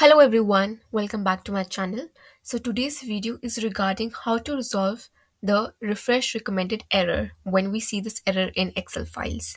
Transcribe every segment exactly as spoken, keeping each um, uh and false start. Hello everyone, welcome back to my channel. So today's video is regarding how to resolve the refresh recommended error when we see this error in Excel files.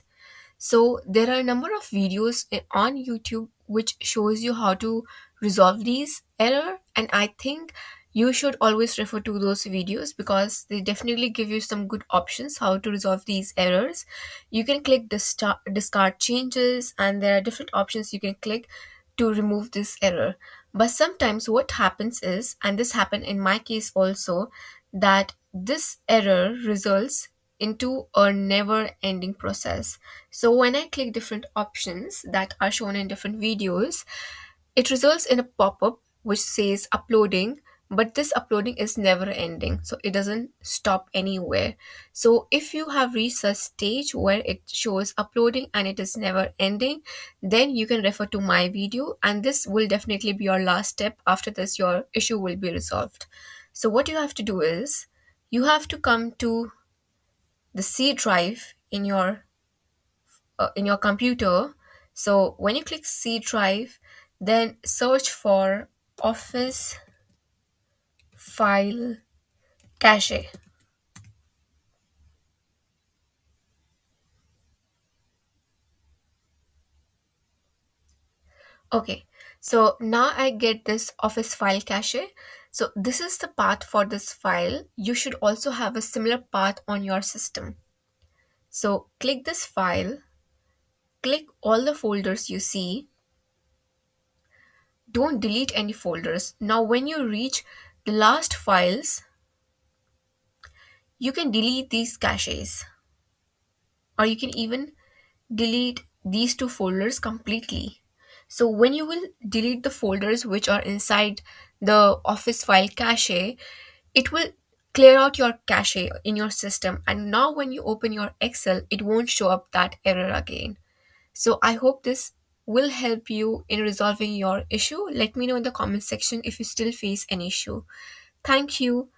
So there are a number of videos on YouTube which shows you how to resolve these error, and I think you should always refer to those videos because they definitely give you some good options how to resolve these errors. You can click discard changes and there are different options you can click to remove this error. But sometimes what happens is, and this happened in my case also, that this error results into a never ending process. So when I click different options that are shown in different videos, it results in a pop-up which says uploading, but this uploading is never ending. So it doesn't stop anywhere. So if you have reached a stage where it shows uploading and it is never ending, then you can refer to my video, and this will definitely be your last step. After this, your issue will be resolved. So what you have to do is you have to come to the C drive in your uh, in your computer. So when you click C drive, then search for Office File Cache. Okay, so now I get this Office File Cache. So this is the path for this file. You should also have a similar path on your system. So click this file, click all the folders you see. Don't delete any folders. Now when you reach the last files, you can delete these caches, or you can even delete these two folders completely. So when you will delete the folders which are inside the Office File Cache, it will clear out your cache in your system, and now when you open your Excel, it won't show up that error again. So I hope this will help you in resolving your issue. Let me know in the comment section if you still face an issue. Thank you.